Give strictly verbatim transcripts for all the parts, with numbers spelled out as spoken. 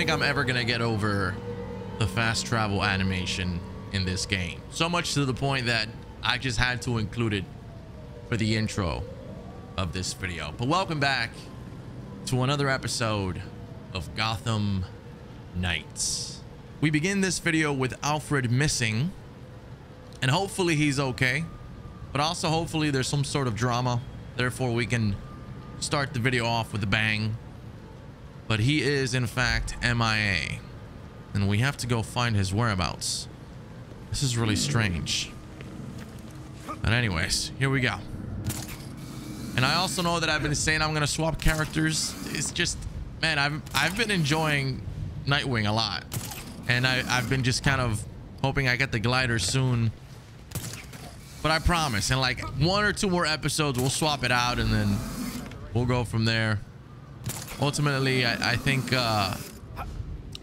think I'm ever gonna get over the fast travel animation in this game. So much to the point that I just had to include it for the intro of this video. But welcome back to another episode of Gotham Knights. We begin this video with Alfred missing, and hopefully he's okay, but also hopefully there's some sort of drama, therefore we can start the video off with a bang. But he is in fact M I A, and we have to go find his whereabouts. This is really strange, but anyways, here we go. And I also know that I've been saying I'm gonna swap characters. It's just, man, I've I've been enjoying Nightwing a lot, and I I've been just kind of hoping I get the glider soon. But I promise, in like one or two more episodes, we'll swap it out, and then we'll go from there. Ultimately, I, I think uh,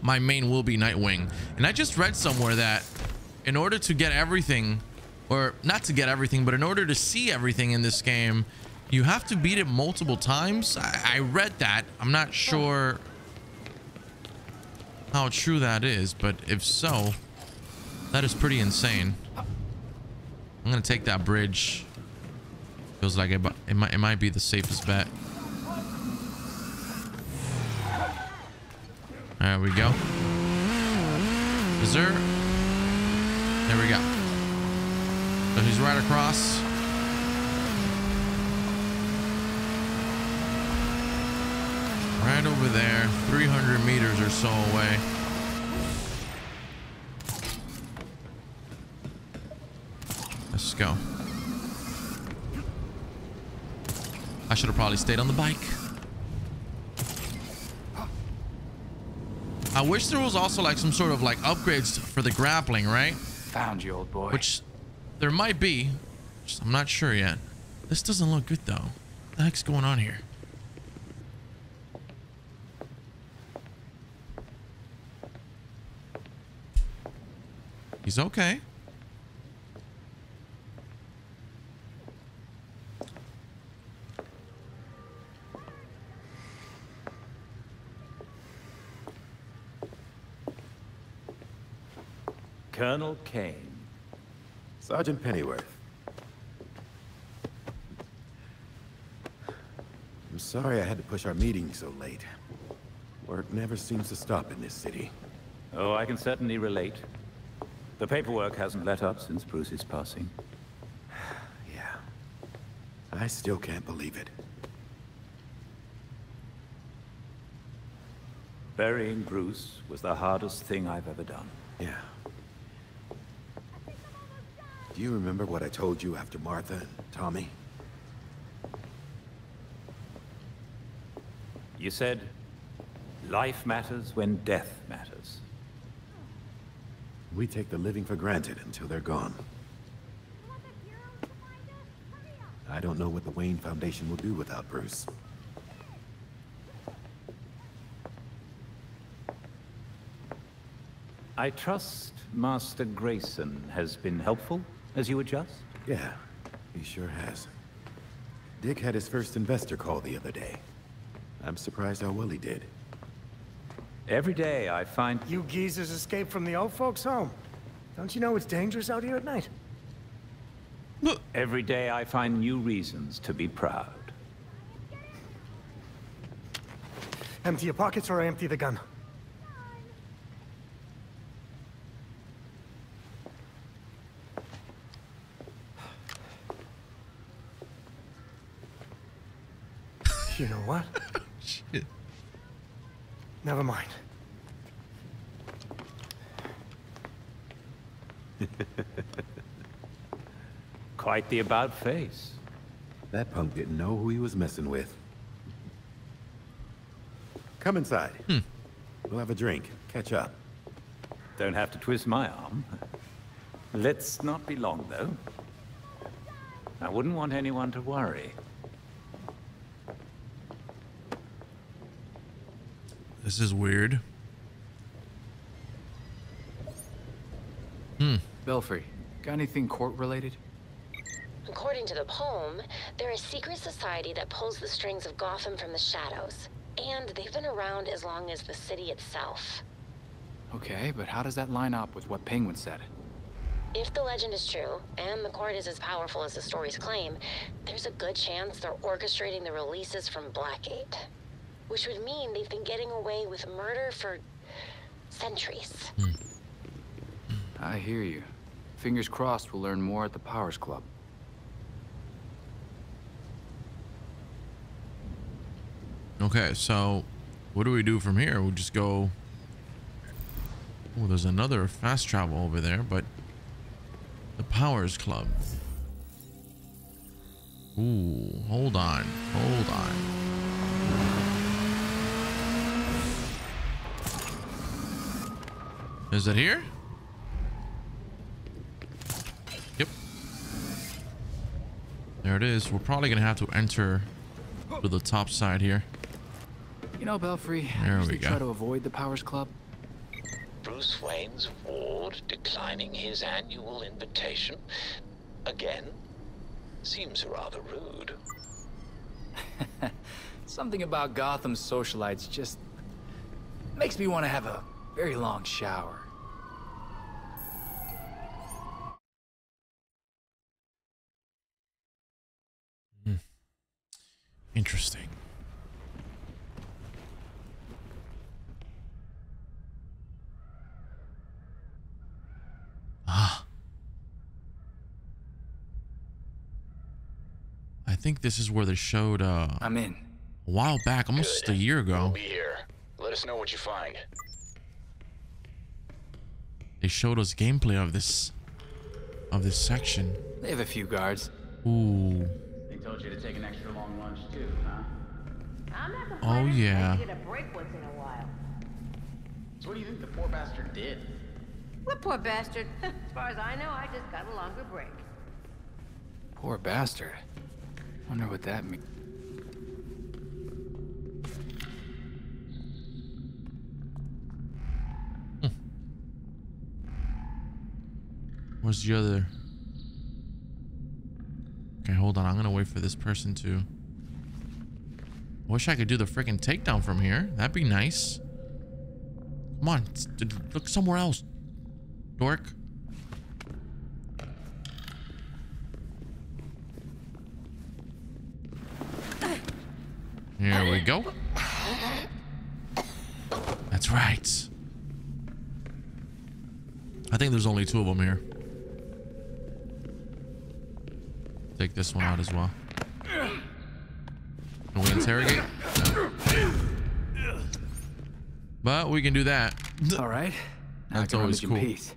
my main will be Nightwing. And I just read somewhere that in order to get everything, or not to get everything, but in order to see everything in this game, you have to beat it multiple times. I, I read that. I'm not sure how true that is, but if so, that is pretty insane. I'm gonna take that bridge. Feels like it, it might it might be the safest bet. There we go. Is there? There we go. So he's right across. Right over there, three hundred meters or so away. Let's go. I should have probably stayed on the bike. I wish there was also like some sort of like upgrades for the grappling, right? Found you, old boy. Which there might be. Just, I'm not sure yet. This doesn't look good though. What the heck's going on here? He's okay. Colonel Kane. Sergeant Pennyworth. I'm sorry I had to push our meeting so late. Work never seems to stop in this city. Oh, I can certainly relate. The paperwork hasn't let up since Bruce's passing. Yeah. I still can't believe it. Burying Bruce was the hardest thing I've ever done. Yeah. Do you remember what I told you after Martha and Tommy? You said, life matters when death matters. We take the living for granted until they're gone. I don't know what the Wayne Foundation will do without Bruce. I trust Master Grayson has been helpful as you adjust? Yeah, he sure has. Dick had his first investor call the other day. I'm surprised how well he did. Every day I find... You geezers escaped from the old folks' home. Don't you know it's dangerous out here at night? Look. Every day I find new reasons to be proud. Empty your pockets or I empty the gun. You know what? Shit. Never mind. Quite the about face. That punk didn't know who he was messing with. Come inside. Hmm. We'll have a drink. Catch up. Don't have to twist my arm. Let's not be long, though. I wouldn't want anyone to worry. This is weird. Hmm. Belfry, got anything court related? According to the poem, they're a secret society that pulls the strings of Gotham from the shadows. And they've been around as long as the city itself. Okay, but how does that line up with what Penguin said? If the legend is true, and the court is as powerful as the stories claim, there's a good chance they're orchestrating the releases from Blackgate. Which would mean they've been getting away with murder for centuries. Mm. I hear you. Fingers crossed we'll learn more at the Powers Club. Okay, so what do we do from here? We'll just go... Oh, there's another fast travel over there, but... The Powers Club. Ooh, hold on, hold on. Is it here? Yep. There it is. We're probably gonna have to enter to the top side here. You know, Belfry, I usually try to avoid the Powers Club. Bruce Wayne's ward declining his annual invitation again seems rather rude. Something about Gotham's socialites just makes me want to have a very long shower. Hmm. Interesting. Ah. I think this is where they showed uh I'm in. A while back, almost Good. a year ago. We'll be here. Let us know what you find. They showed us gameplay of this of this section. They have a few guards. Ooh. They told you to take an extra long lunch too, huh? I'm not complaining. Oh yeah. I get a break once in a while. So what do you think the poor bastard did? What poor bastard? As far as I know, I just got a longer break. Poor bastard. Wonder what that means. Hm. Where's the other? Okay, hold on. I'm gonna wait for this person to. I wish I could do the freaking takedown from here. That'd be nice. Come on, look somewhere else. Dork. Here we go. That's right. I think there's only two of them here. Take this one out as well. Can we interrogate? No. But we can do that. All right. That's always cool. Peace.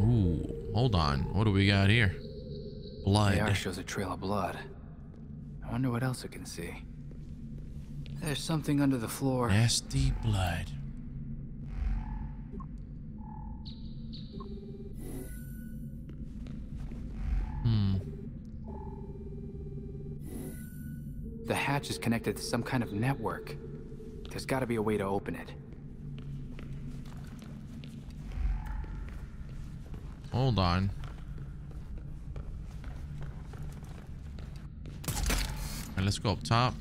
Ooh, hold on. What do we got here? Blood. The A R shows a trail of blood. I wonder what else it can see. There's something under the floor. Nasty blood. Hmm. The hatch is connected to some kind of network. There's got to be a way to open it. Hold on. Alright, let's go up top.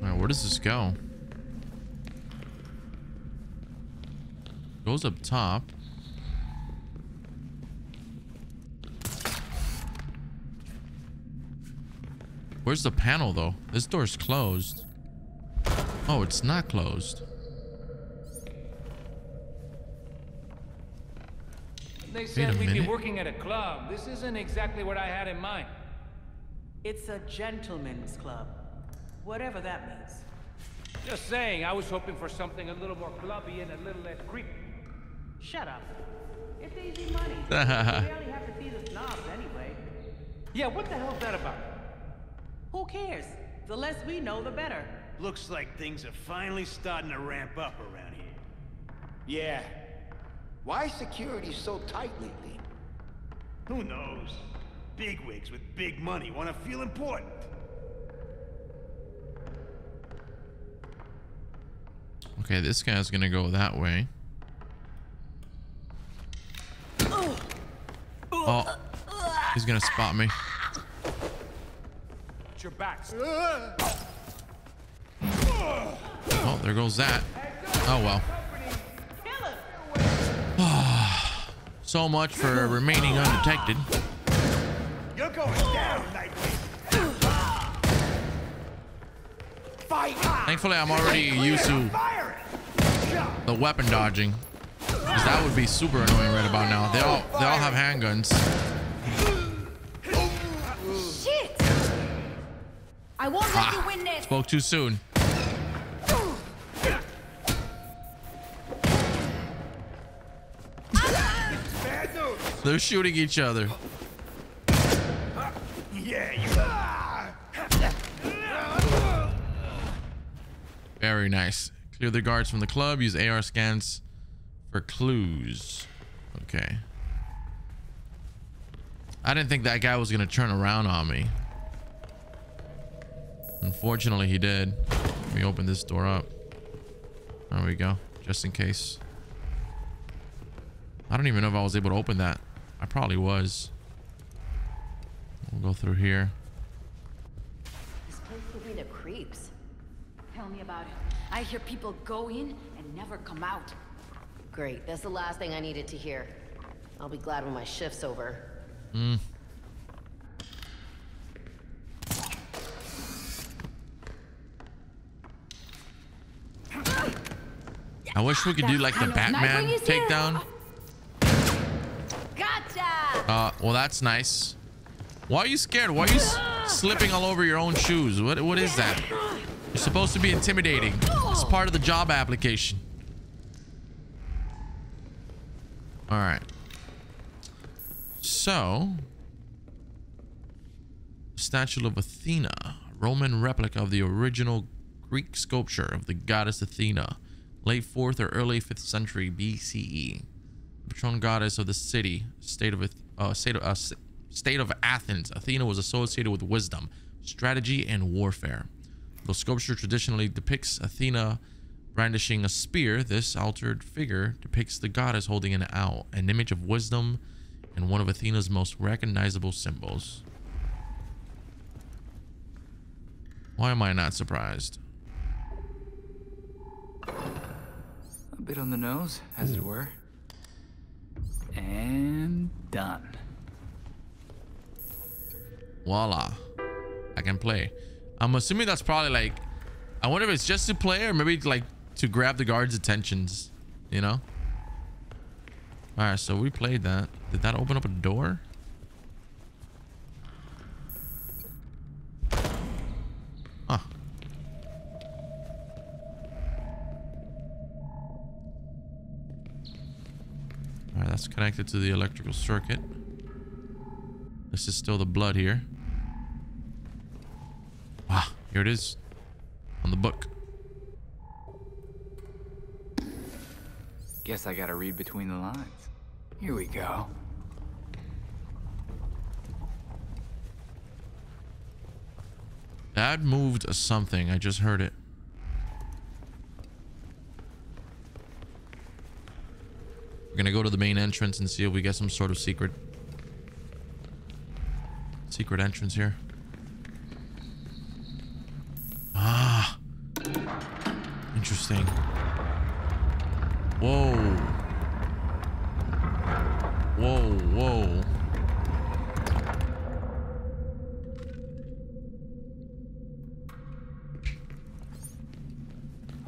Alright, where does this go? It goes up top. Where's the panel though? This door's closed. Oh, it's not closed. They said we'd be working at a club. This isn't exactly what I had in mind. It's a gentleman's club. Whatever that means. Just saying, I was hoping for something a little more clubby and a little less creepy. Shut up. It's easy money. You barely have to see the snobs anyway. Yeah, what the hell's that about? Who cares? The less we know, the better. Looks like things are finally starting to ramp up around here. Yeah. Why security so tight lately? Who knows? Bigwigs with big money want to feel important. Okay, this guy's gonna go that way. Oh, he's gonna spot me. Your back. Oh, there goes that. Oh well. So much for remaining undetected. You're going down, Nightwing. Fight. Thankfully, I'm already used to the weapon dodging. Because that would be super annoying right about now. They all they all have handguns. Shit. I won't ah, let you win this. Spoke too soon. They're shooting each other. Very nice. Clear the guards from the club. Use A R scans for clues. Okay. I didn't think that guy was gonna turn around on me. Unfortunately, he did. Let me open this door up. There we go. Just in case. I don't even know if I was able to open that. I probably was. We'll go through here. This place will be the creeps. Tell me about it. I hear people go in and never come out. Great. That's the last thing I needed to hear. I'll be glad when my shift's over. Hmm. I wish we could do like the Batman takedown. Gotcha. Uh, well, that's nice. Why are you scared? Why are you s slipping all over your own shoes? What? What is that? You're supposed to be intimidating. It's part of the job application. All right. So, statue of Athena, Roman replica of the original Greek sculpture of the goddess Athena, late fourth or early fifth century B C E. Patron goddess of the city, state of uh, state of uh, state of Athens. Athena was associated with wisdom, strategy, and warfare. Though sculpture traditionally depicts Athena brandishing a spear, this altered figure depicts the goddess holding an owl, an image of wisdom, and one of Athena's most recognizable symbols. Why am I not surprised? A bit on the nose, as it were. And done. Voila. I can play. I'm assuming that's probably like, I wonder if it's just to play or maybe like to grab the guards' attentions, you know? All right, so we played that. Did that open up a door? Huh. All right, that's connected to the electrical circuit. This is still the blood here. Ah, here it is. On the book. Guess I gotta read between the lines. Here we go. Dad moved something. I just heard it. We're gonna go to the main entrance and see if we get some sort of secret secret entrance here. Ah, interesting. Whoa, whoa, whoa.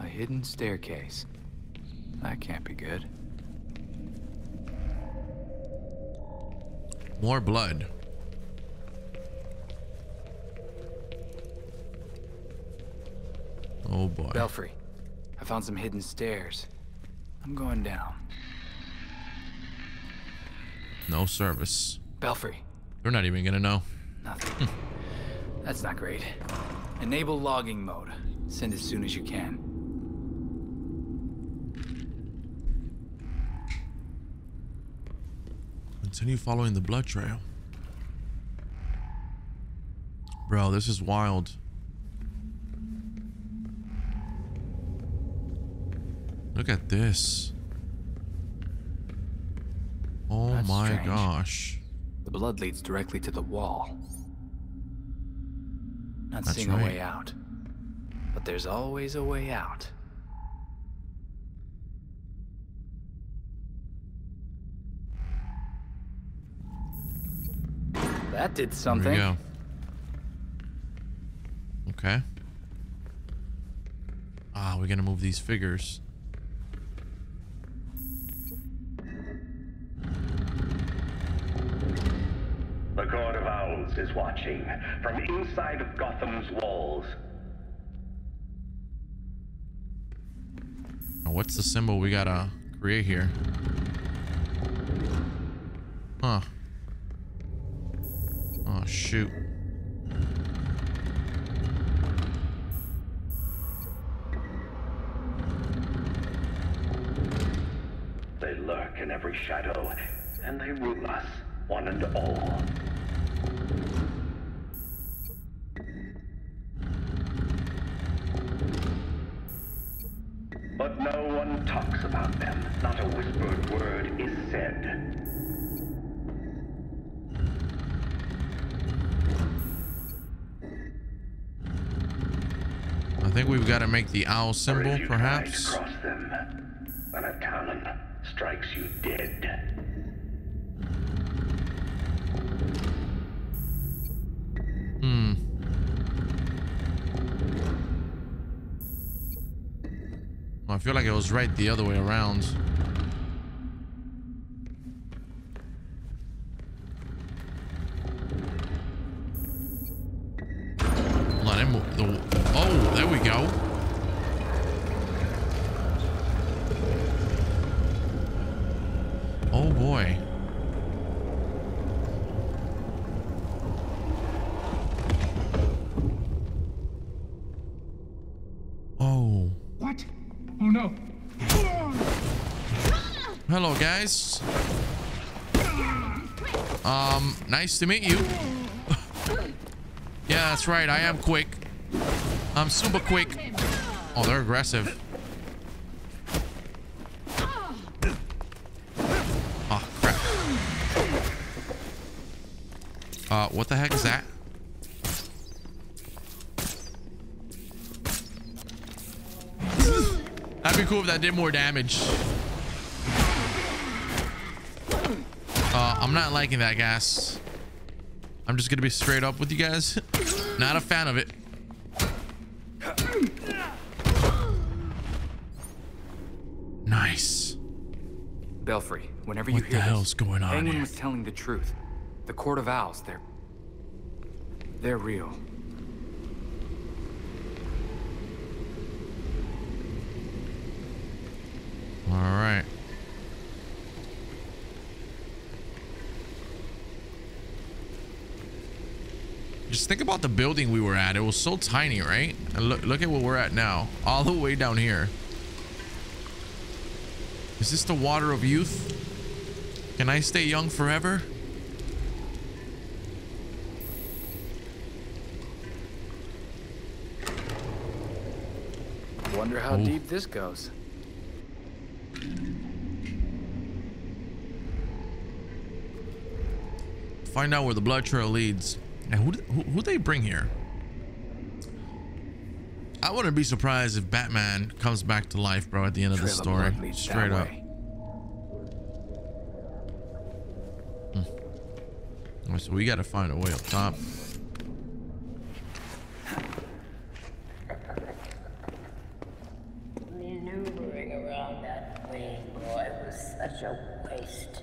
A hidden staircase. That can't be good. More blood. Oh boy. Belfry, I found some hidden stairs. I'm going down. No service. Belfry. They're not even gonna know. Nothing. That's not great. Enable logging mode. Send as soon as you can. Continue following the blood trail. Bro, this is wild. Look at this. Oh my gosh. The blood leads directly to the wall. Not That's seeing right. a way out. But there's always a way out. That did something. There we go. Okay. Ah, we're gonna move these figures. The Court of Owls is watching from inside of Gotham's walls. Now what's the symbol we gotta create here? Huh. Oh, shoot. They lurk in every shadow, and they rule us, one and all. But no one talks about them. Not a whispered word is said. I think we've got to make the owl symbol, perhaps. Cross them, when a talon strikes you dead. Hmm. Well, I feel like it was right the other way around. Um, nice to meet you. Yeah, that's right. I am quick. I'm super quick. Oh, they're aggressive. Oh, crap. Uh, what the heck is that? That'd be cool if that did more damage. Uh, I'm not liking that, guys. I'm just gonna be straight up with you guys. Not a fan of it. Nice. Belfry, whenever you hear this, what the hell's going on? Penguin was telling the truth. The Court of Owls, they're they're real. All right. Just think about the building we were at. It was so tiny, right? And look, look at what we're at now. All the way down here. Is this the water of youth? Can I stay young forever? Wonder how oh. deep this goes. Find out where the blood trail leads. Now, who who who they bring here? I wouldn't be surprised if Batman comes back to life, bro, at the end of the story. Straight up. Hmm. So we gotta find a way up top. Maneuvering around that way, boy, was such a waste.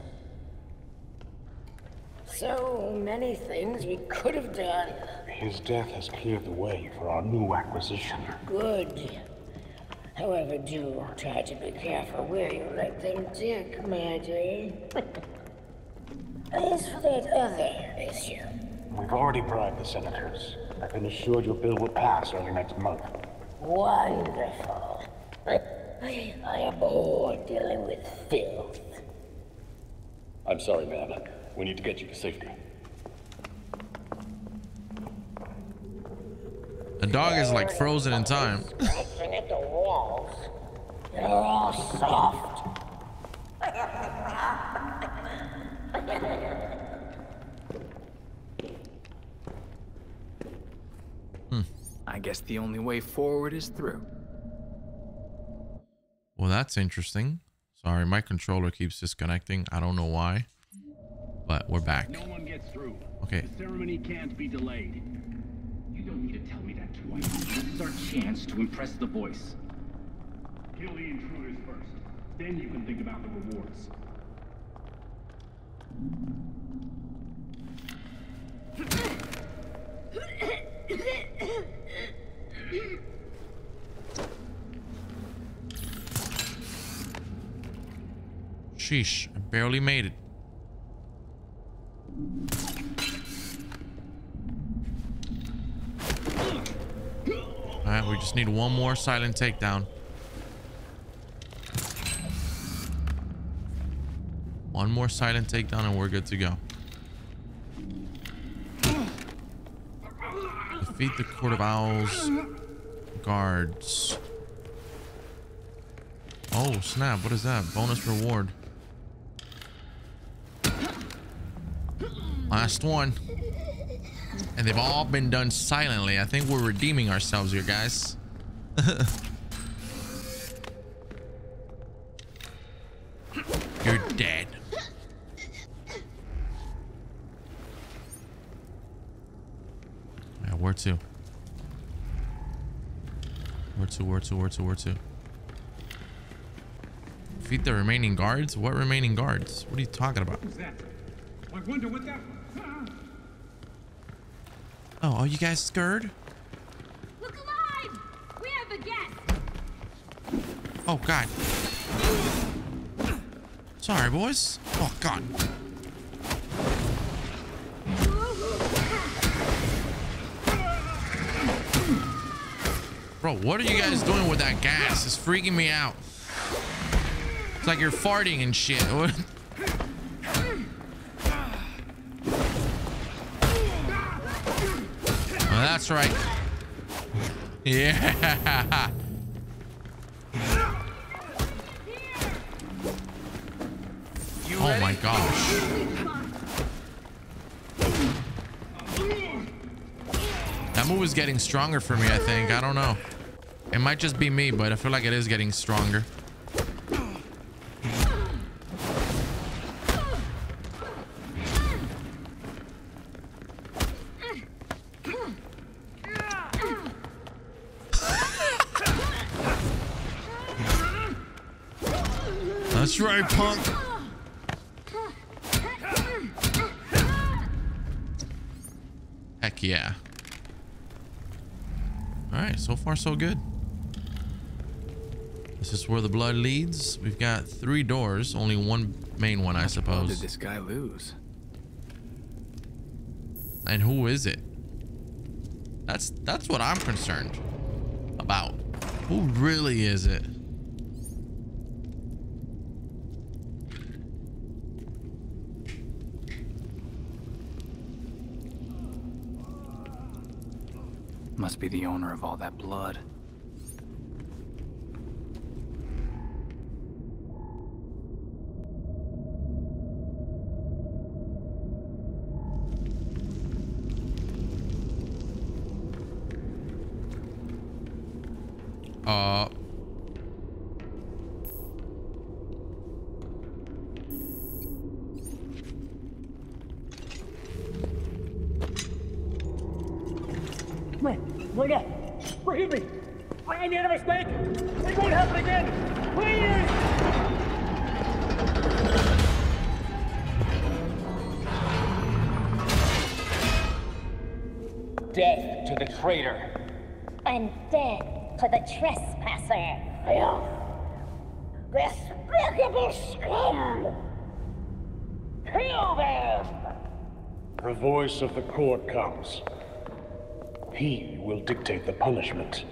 So many things we could have done. His death has cleared the way for our new acquisition. Good. However, do try to be careful where you let them dig, Margie. As for that other issue, we've already bribed the senators. I've been assured your bill will pass early next month. Wonderful. I am bored dealing with filth. I'm sorry, ma'am. We need to get you to safety. The dog is like frozen in time. Scratching at the walls. They're all soft. I guess the only way forward is through. Well, that's interesting. Sorry, my controller keeps disconnecting. I don't know why, but we're back. No one gets through. Okay. The ceremony can't be delayed. You don't need to tell me that twice. This is our chance to impress the voice. Kill the intruders first. Then you can think about the rewards. Sheesh, I barely made it. All right, we just need one more silent takedown. One more silent takedown and we're good to go. Defeat the Court of Owls guards. Oh snap, what is that? Bonus reward. Last one. And they've all been done silently. I think we're redeeming ourselves here, guys. You're dead. Yeah, where to? Where to, where to, where to, where to? Defeat the remaining guards? What remaining guards? What are you talking about? I wonder what that was. Oh, are you guys scared? Look alive! We have a guest. Oh god. Sorry, boys. Oh god. Bro, what are you guys doing with that gas? It's freaking me out. It's like you're farting and shit. That's right. Yeah. You oh ready? My gosh. That move is getting stronger for me, I think. I don't know. It might just be me, but I feel like it is getting stronger. That's right, punk. Heck yeah. All right, so far so good. This is where the blood leads. We've got three doors, only one main one, I suppose. How did this guy lose? And who is it? That's that's what I'm concerned about. Who really is it? Must be the owner of all that blood. Uh. Rita, forgive me. I made a mistake. It won't happen again. Please. Death to the traitor. And death to the trespasser. You despicable scum. Kill them. The voice of the court comes. He will dictate the punishment.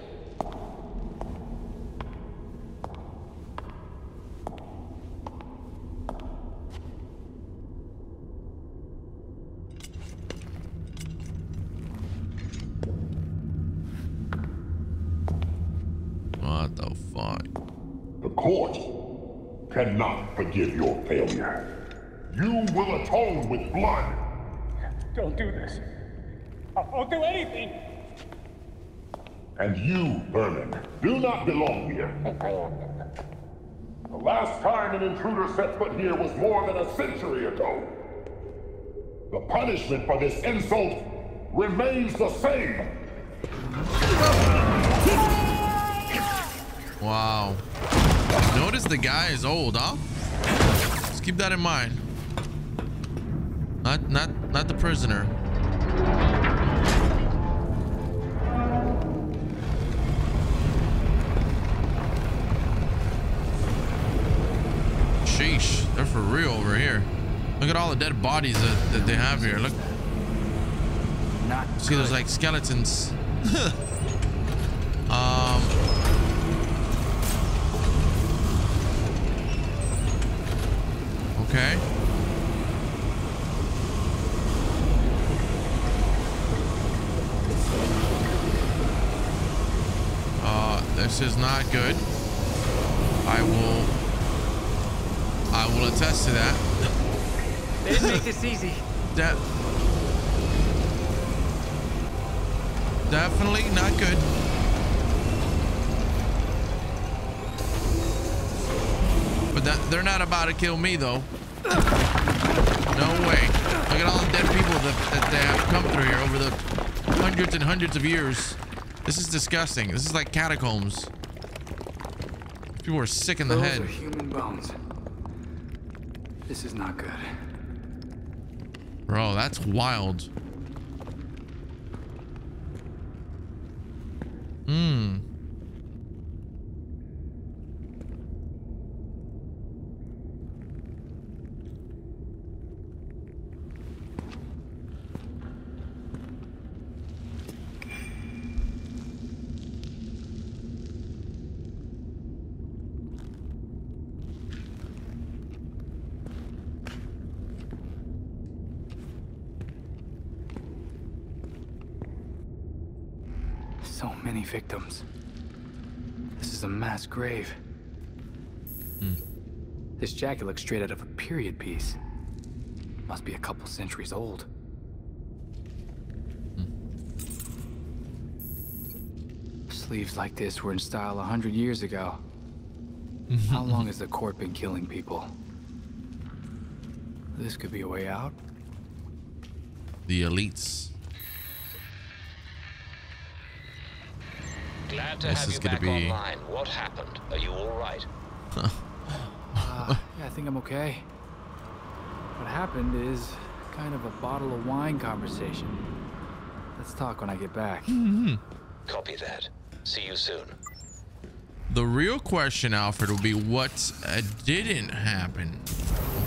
What the fuck? The court cannot forgive your failure. You will atone with blood. Don't do this. I'll do anything. And you, Vernon, do not belong here. The last time an intruder set foot here was more than a century ago. The punishment for this insult remains the same. Wow. Notice the guy is old, huh? Let's keep that in mind. Not, not, not the prisoner. Sheesh, they're for real over here. Look at all the dead bodies that, that they have here. Look. Not see, there's like skeletons. um. Okay. Uh, this is not good. I will. I will attest to that. They didn't make this easy. That. Definitely not good. But that, they're not about to kill me, though. No way. Look at all the dead people that, that they have come through here over the hundreds and hundreds of years. This is disgusting. This is like catacombs. People are sick in the Those head. Those are human bones. This is not good. Bro, that's wild. Hmm. Victims. This is a mass grave. Hmm. This jacket looks straight out of a period piece. Must be a couple centuries old. Hmm. Sleeves like this were in style a hundred years ago. How long has the court been killing people? This could be a way out. The elites. Glad to this have you back be... online. What happened? Are you all right? uh, yeah, I think I'm okay. What happened is kind of a bottle of wine conversation. Let's talk when I get back. Mm-hmm. Copy that. See you soon. The real question, Alfred, will be what uh, didn't happen.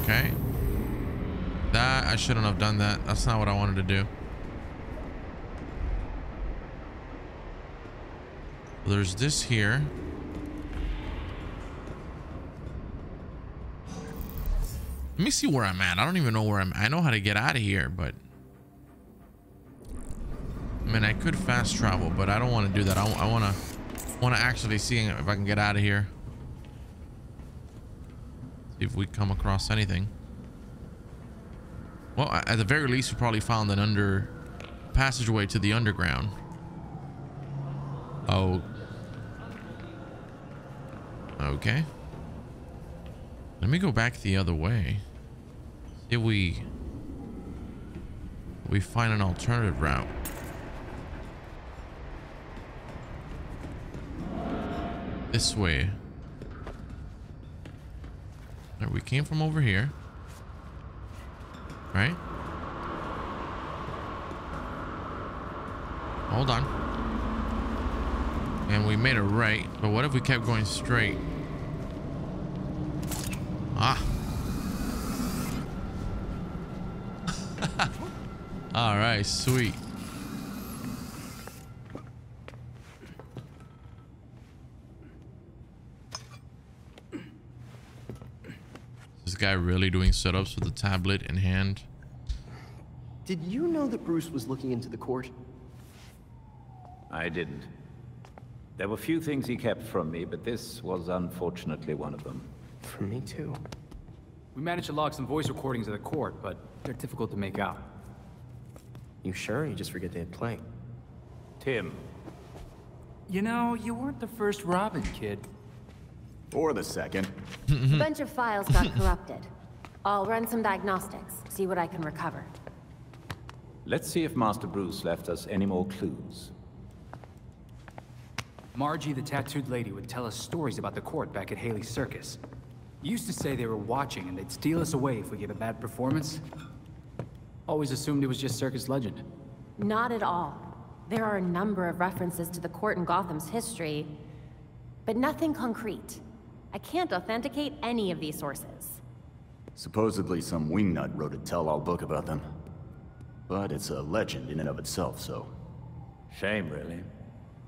Okay. That I shouldn't have done that. That's not what I wanted to do. There's this here. Let me see where I'm at. I don't even know where I'm. I know how to get out of here, but I mean, I could fast travel, but I don't want to do that. I, I want to want to actually see if I can get out of here. See if we come across anything. Well, at the very least, we probably found an under passageway to the underground. Oh. Okay. Let me go back the other way. Did we we find an alternative route? This way. All right, we came from over here. Right? Hold on. And we made a right, but what if we kept going straight? Ah. All right, sweet. Is this guy really doing setups with a tablet in hand? Did you know that Bruce was looking into the court? I didn't. There were few things he kept from me, but this was unfortunately one of them. From me too. We managed to log some voice recordings of the court, but they're difficult to make out. You sure? You just forget they had playing. Tim, You know, you weren't the first Robin, kid. Or the second. A bunch of files got corrupted. I'll run some diagnostics, see what I can recover. Let's see if Master Bruce left us any more clues. Margie, the tattooed lady, would tell us stories about the court back at Haley's Circus. Used to say they were watching and they'd steal us away if we gave a bad performance. Always assumed it was just circus legend. Not at all. There are a number of references to the court in Gotham's history, but nothing concrete. I can't authenticate any of these sources. Supposedly some wingnut wrote a tell-all book about them. But it's a legend in and of itself, so... Shame, really.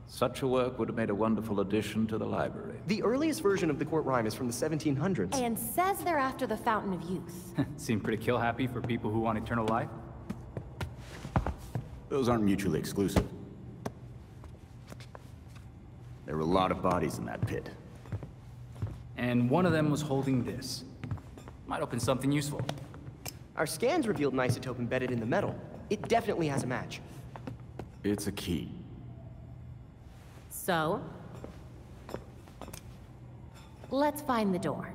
Such a work would have made a wonderful addition to the library. The earliest version of the court rhyme is from the seventeen hundreds. And says they're after the Fountain of Youth. Seem pretty kill-happy for people who want eternal life. Those aren't mutually exclusive. There were a lot of bodies in that pit. And one of them was holding this. Might open something useful. Our scans revealed an isotope embedded in the metal. It definitely has a match. It's a key. So? Let's find the door.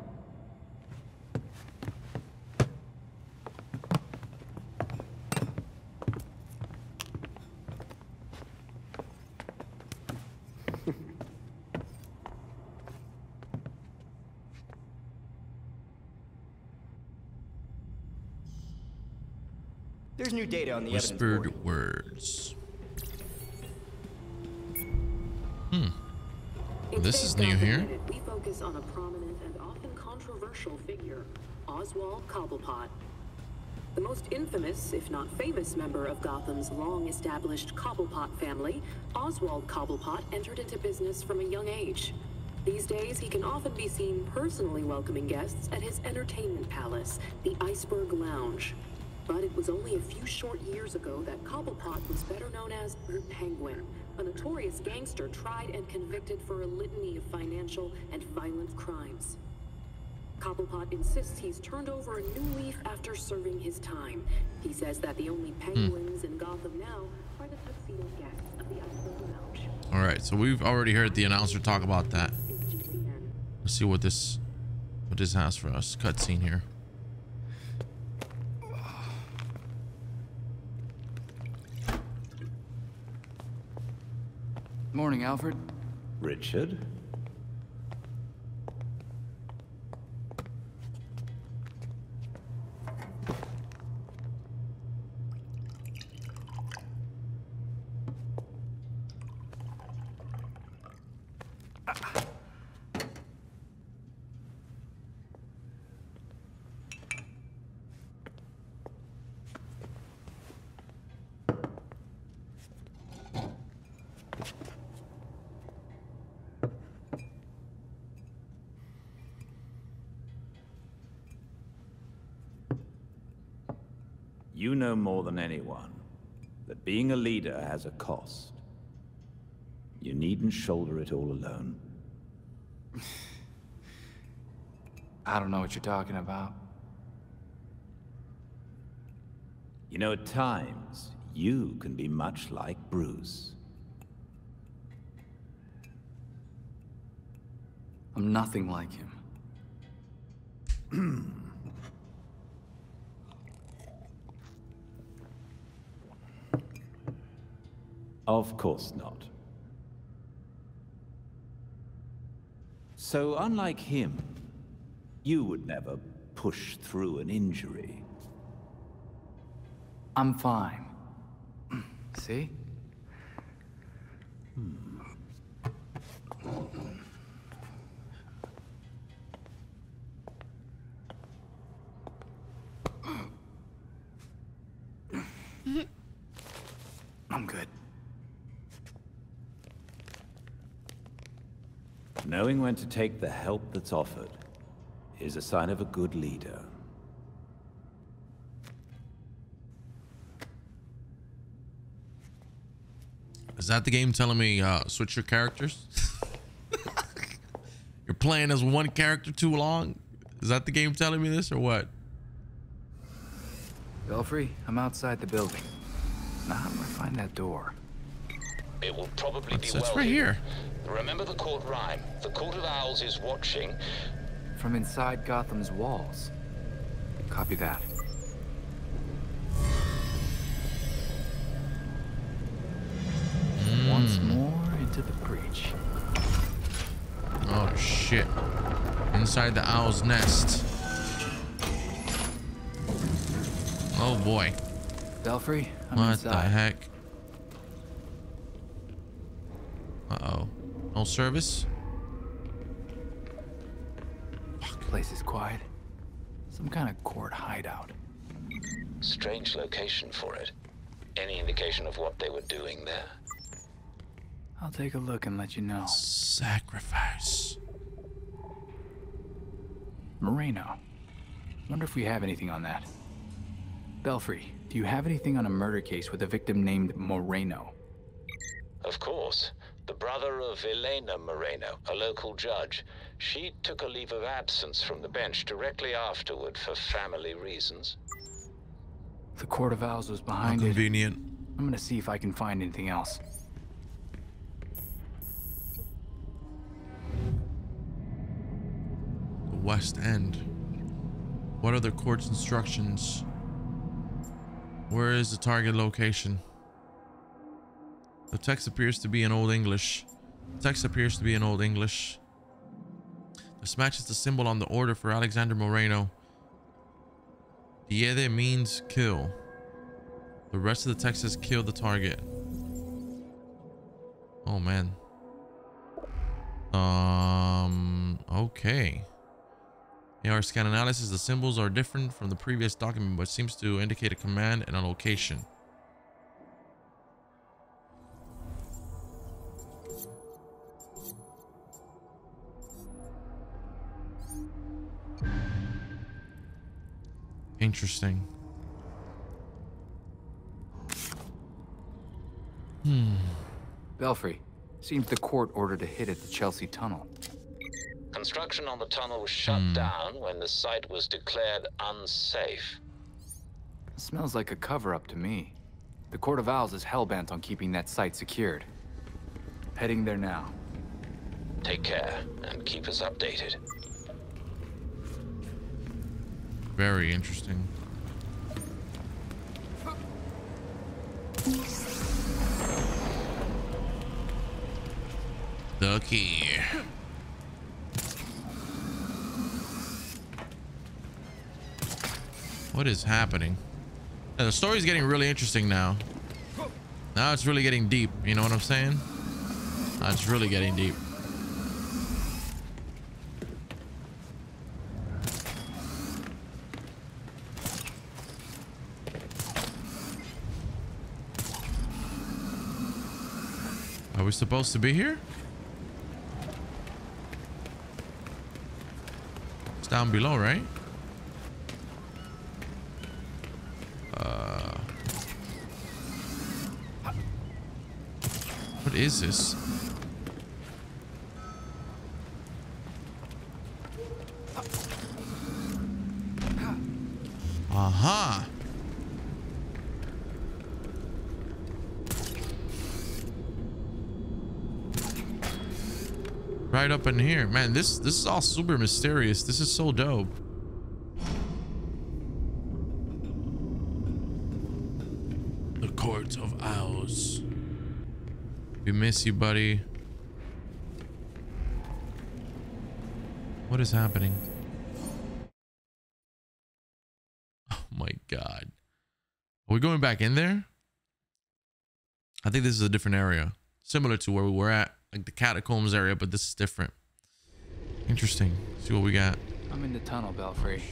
There's new data on the whispered words. Hmm. This is new here. We focus on a prominent and often controversial figure, Oswald Cobblepot, the most infamous, if not famous, member of Gotham's long-established Cobblepot family. Oswald Cobblepot entered into business from a young age. These days, he can often be seen personally welcoming guests at his entertainment palace, the Iceberg Lounge. But it was only a few short years ago that Cobblepot was better known as Penguin, a notorious gangster tried and convicted for a litany of financial and violent crimes. Cobblepot insists he's turned over a new leaf after serving his time. He says that the only penguins in Gotham now are the tuxedo guests of the Iceberg Lounge. All right, so we've already heard the announcer talk about that. Let's see what this, what this has for us. Cutscene here. Morning, Alfred. Richard? Ah. You know more than anyone that being a leader has a cost. You needn't shoulder it all alone. I don't know what you're talking about. You know, at times, you can be much like Bruce. I'm nothing like him. Of course not. So, unlike him, you would never push through an injury. I'm fine. See? Hmm. I'm good. Knowing when to take the help that's offered is a sign of a good leader. Is that the game telling me, uh, switch your characters? You're playing as one character too long? Is that the game telling me this or what? Belfry, I'm outside the building. Now, I'm gonna find that door. It will probably be well right here. Remember the court rhyme. The Court of Owls is watching from inside Gotham's walls. Copy that. Mm. Once more into the breach. Oh shit. Inside the owl's nest. Oh boy. Belfry, I'm what inside. The heck? Uh-oh. No service? Fuck. Place is quiet. Some kind of court hideout. Strange location for it. Any indication of what they were doing there? I'll take a look and let you know. Sacrifice. Moreno. Wonder if we have anything on that. Belfry, do you have anything on a murder case with a victim named Moreno? Of course. The brother of Elena Moreno, a local judge. She took a leave of absence from the bench directly afterward for family reasons. The Court of Owls was behind it. How convenient. I'm gonna see if I can find anything else. The West End. What are the court's instructions? Where is the target location? The text appears to be in Old English. The text appears to be in Old English. This matches the symbol on the order for Alexander Moreno. Diede means kill. The rest of the text says kill the target. Oh man. Um. Okay. A R scan analysis. The symbols are different from the previous document, but seems to indicate a command and a location. Interesting. Hmm. Belfry, seems the court ordered a hit at the Chelsea Tunnel. Construction on the tunnel was shut mm. down when the site was declared unsafe. Smells like a cover-up to me. The Court of Owls is hell-bent on keeping that site secured. Heading there now. Take care and keep us updated. Very interesting. The key. What is happening? Yeah, the story's getting really interesting now. Now it's really getting deep. You know what I'm saying? Now it's really getting deep. Are we supposed to be here? It's down below, right? What is this? Aha! Right up in here. Man, this this is all super mysterious. This is so dope. The Court of Owls. We miss you, buddy. What is happening? Oh my god. Are we going back in there? I think this is a different area. Similar to where we were at, like the catacombs area, but this is different. Interesting. Let's see what we got. I'm in the tunnel, Belfry.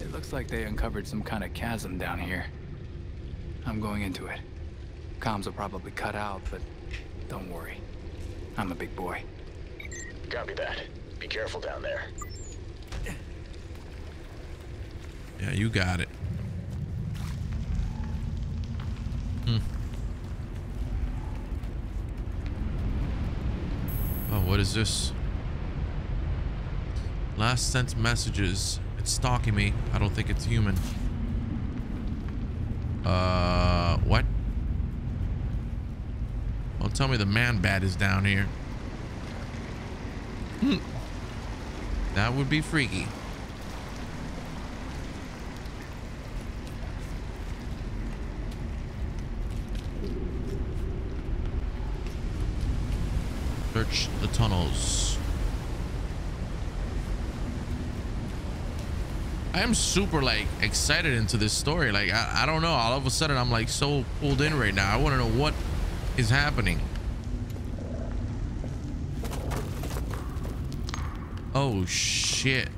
It looks like they uncovered some kind of chasm down here. I'm going into it. Comms will probably cut out, but don't worry. I'm a big boy. Copy that. Be careful down there. Yeah, you got it. Hmm. Oh, what is this? Last sent messages. It's stalking me. I don't think it's human. Uh, what? Don't tell me the man bat is down here. Hmm. That would be freaky. Search the tunnels. I am super like excited into this story. Like I, I don't know, all of a sudden I'm like so pulled in right now. I want to know what is happening. Oh shit.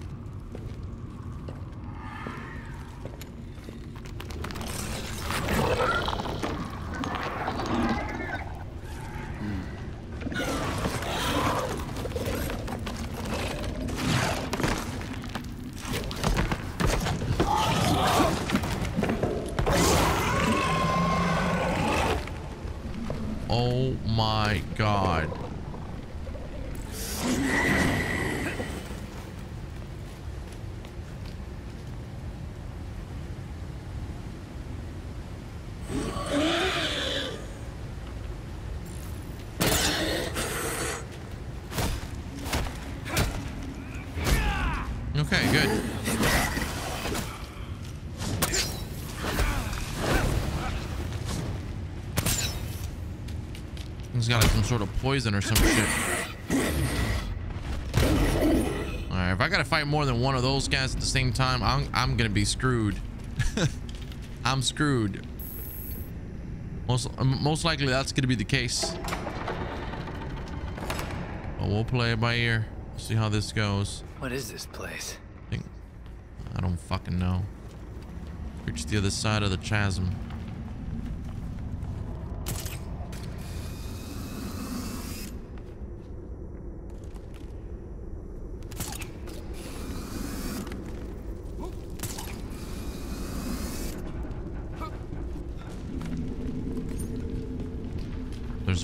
Sort of poison or some shit. All right, if I gotta fight more than one of those guys at the same time, I'm, I'm gonna be screwed. I'm screwed. Most, most likely that's gonna be the case. But we'll play it by ear. We'll see how this goes. What is this place? I, think, I don't fucking know. Reach the other side of the chasm.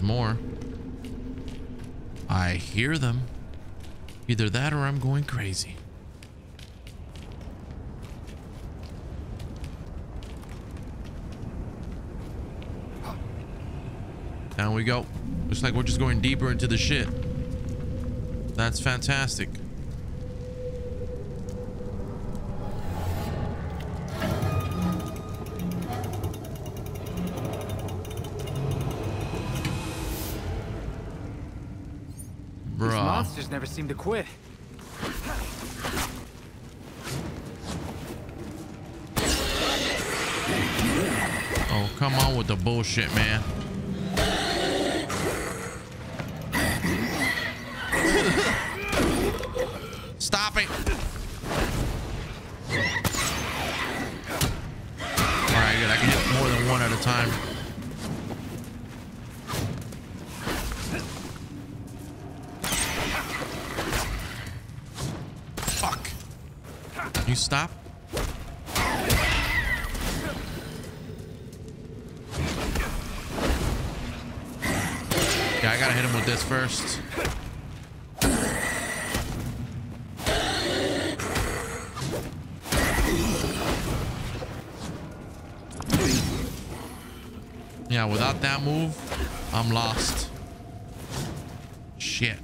More. I hear them. Either that or I'm going crazy. Down we go. Looks like we're just going deeper into the shit. That's fantastic. Never seem to quit. Oh, come on with the bullshit, man. Stop it. All right, good. I can hit more than one at a time. Stop. Yeah, I gotta hit him with this first. Yeah, without that move, I'm lost. Shit.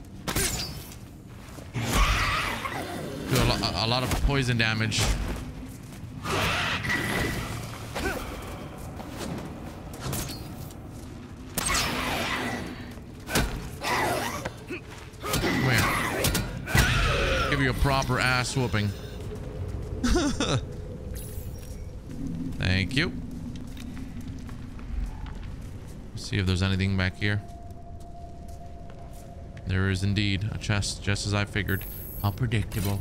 A lot of poison damage. Where? Give you a proper ass whooping. Thank you. Let's see if there's anything back here. There is indeed a chest, just as I figured. How predictable.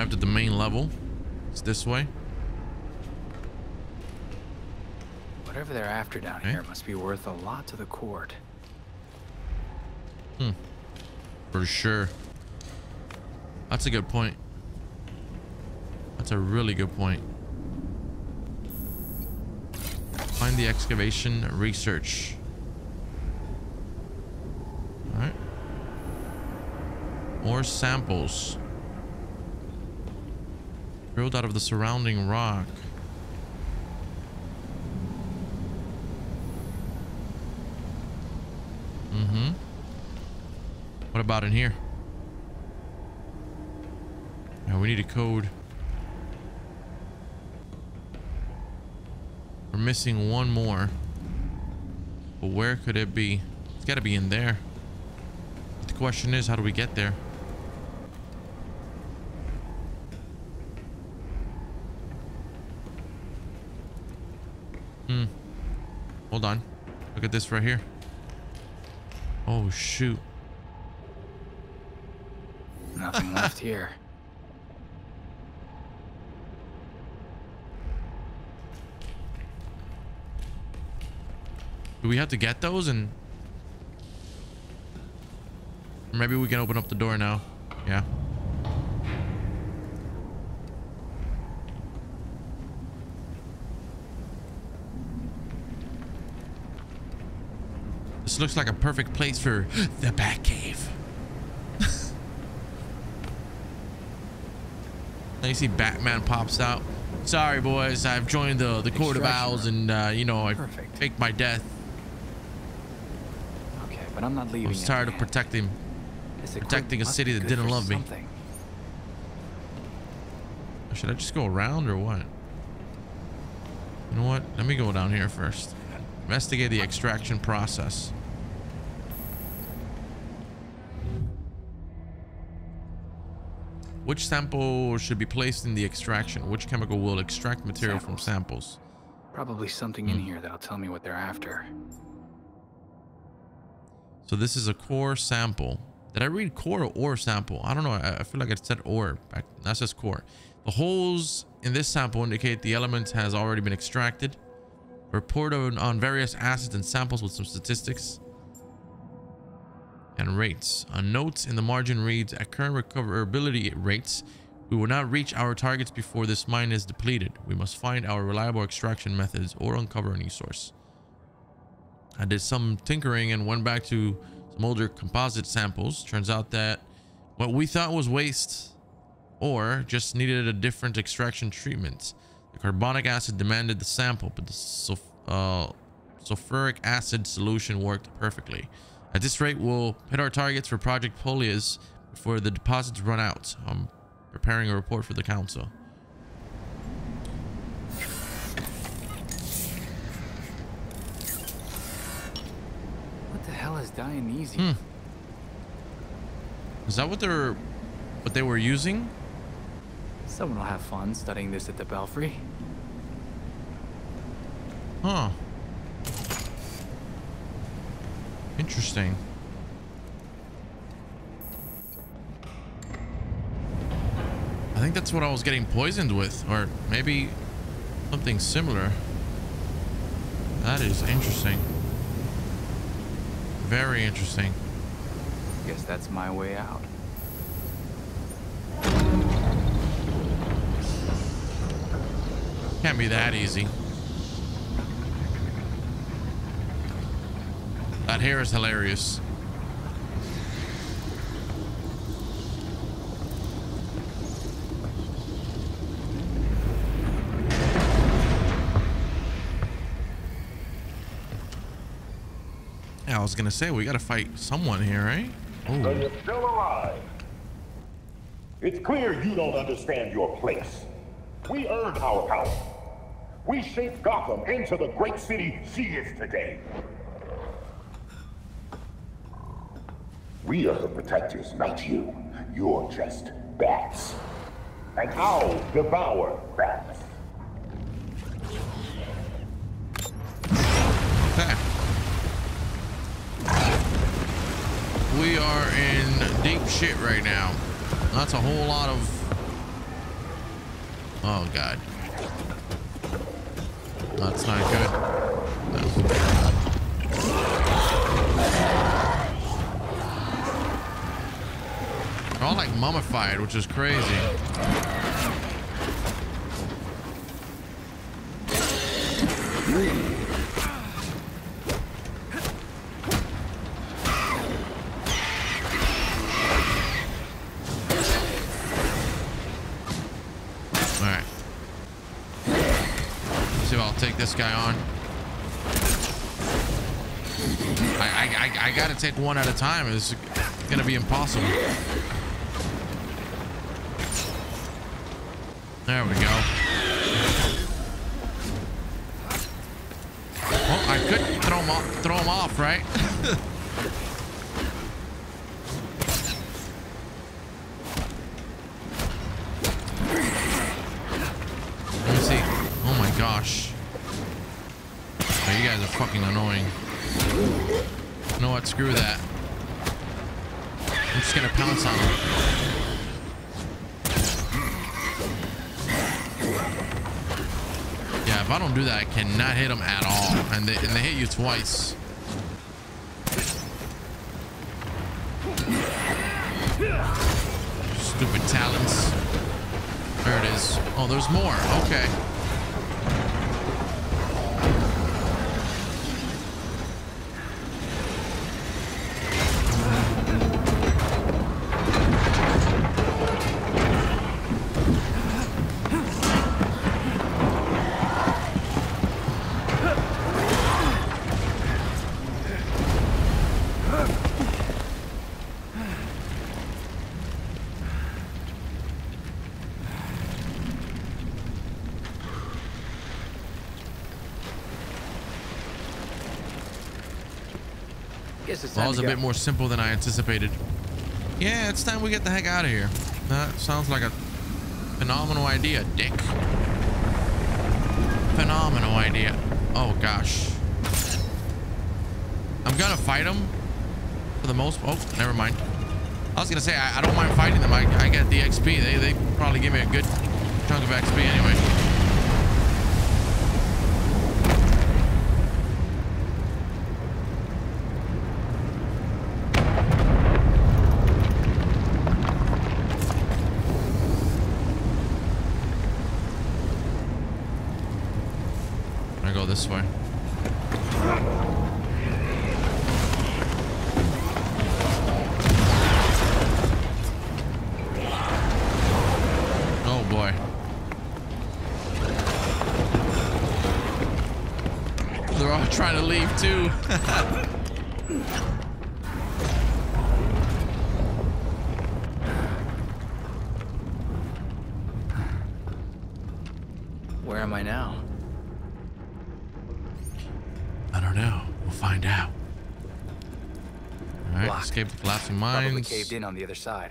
At the main level. It's this way. Whatever they're after down okay. here must be worth a lot to the court. Hmm. For sure. That's a good point. That's a really good point. Find the excavation, research. All right. More samples. Drilled out of the surrounding rock. Mm-hmm. What about in here? Now we need a code. We're missing one more. But where could it be? It's got to be in there. But the question is, how do we get there? Hmm. Hold on. Look at this right here. Oh, shoot. Nothing left here. Do we have to get those? And maybe we can open up the door now. Yeah. This looks like a perfect place for the Batcave. Now you see Batman pops out. Sorry, boys. I've joined the, the Court of Owls, and, uh, you know, I faked my death. Okay, but I'm not leaving. I was tired of protecting, protecting a city that didn't love me. Should I just go around or what? You know what? Let me go down here first. Investigate the extraction process. Which sample should be placed in the extraction? Which chemical will extract material samples. from samples? Probably something mm. in here that'll tell me what they're after. So this is a core sample. Did I read core or sample? I don't know. I, I feel like it said or. Back. That's just core. The holes in this sample indicate the element has already been extracted. Report on, on various acids and samples with some statistics and rates. A note in the margin reads, at current recoverability rates, we will not reach our targets before this mine is depleted. We must find our reliable extraction methods or uncover a new source. I did some tinkering and went back to some older composite samples. Turns out that what we thought was waste or just needed a different extraction treatment. The carbonic acid demanded the sample, but the sulf uh, sulfuric acid solution worked perfectly. At this rate, we'll hit our targets for Project Polias before the deposits run out. I'm preparing a report for the council. What the hell is Dionysium? Hmm. Is that what they're, what they were using? Someone will have fun studying this at the Belfry. Huh. Interesting. I think that's what I was getting poisoned with, or maybe something similar. That is interesting. Very interesting. Guess that's my way out. Can't be that easy. That hair is hilarious. Yeah, I was gonna say we gotta fight someone here, right? Oh. So you're still alive. It's clear you don't understand your place. We earned our power. We shaped Gotham into the great city she is today. We are the protectors, not you. You're just bats. And owls devour bats. Okay. We are in deep shit right now. That's a whole lot of... Oh, God. That's not good. No. They're all like mummified, which is crazy. see if I'll take this guy on. I, I, I, I gotta take one at a time. It's gonna be impossible. There we go. Well, I could throw him off, throw him off, right? Let me see. Oh my gosh. Oh, you guys are fucking annoying. You know what? Screw that. I'm just gonna pounce on him. Yeah, if I don't do that, I cannot hit them at all. And they, and they hit you twice. Stupid talons. There it is. Oh, there's more. Okay. That was a bit more simple than I anticipated. Yeah, it's time we get the heck out of here. That sounds like a phenomenal idea, Dick. Phenomenal idea. Oh, gosh. I'm gonna fight them for the most... Oh, never mind. I was gonna say, I, I don't mind fighting them. I, I get the X P. They, they probably give me a good chunk of X P anyway. Probably caved in on the other side.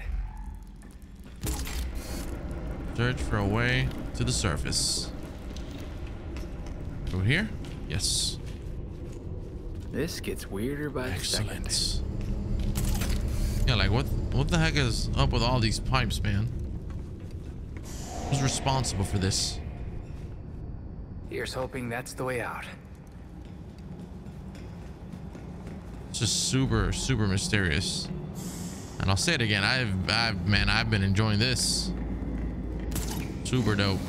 Search for a way to the surface. Over here? Yes. This gets weirder by the second. Yeah, like what? What the heck is up with all these pipes, man? Who's responsible for this? Here's hoping that's the way out. It's just super, super mysterious. And I'll say it again, I've, I've, man, I've been enjoying this. Super dope.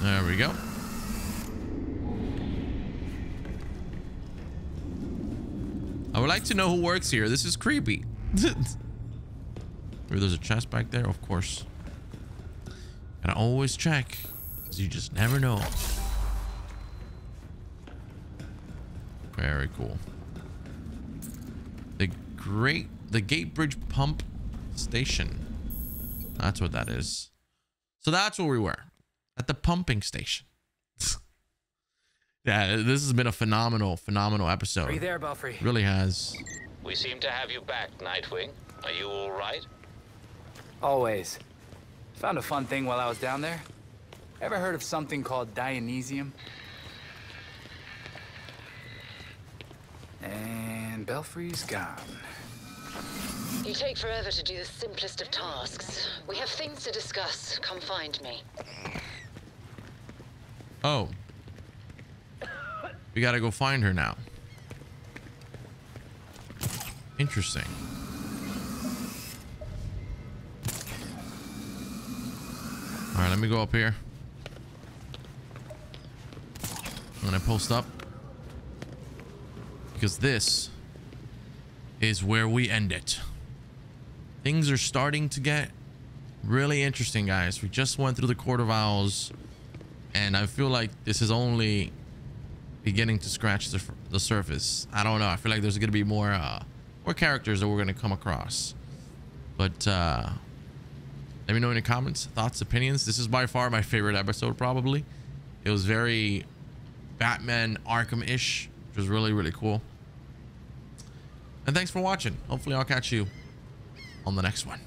There we go. I would like to know who works here. This is creepy. There's a chest back there, of course. And I always check, because you just never know. Very cool. The great, the Gatebridge Pump Station. That's what that is. So that's where we were, at the pumping station. Yeah, this has been a phenomenal, phenomenal episode. Are you there, Belfry? Really has. We seem to have you back, Nightwing. Are you all right? Always. Found a fun thing while I was down there. Ever heard of something called Dionysium? And Belfry's gone. You take forever to do the simplest of tasks. We have things to discuss. Come find me. Oh. We gotta go find her now. Interesting. All right, let me go up here. I'm gonna post up. Because this is where we end it. Things are starting to get Really interesting, guys. We just went through the Court of Owls, and I feel like this is only beginning to scratch the, the surface. I don't know. I feel like there's going to be more, uh, more characters that we're going to come across. But uh, let me know in the comments, thoughts, opinions. This is by far my favorite episode, probably. It was very Batman Arkham-ish, which was really, really cool. And thanks for watching. Hopefully I'll catch you on the next one.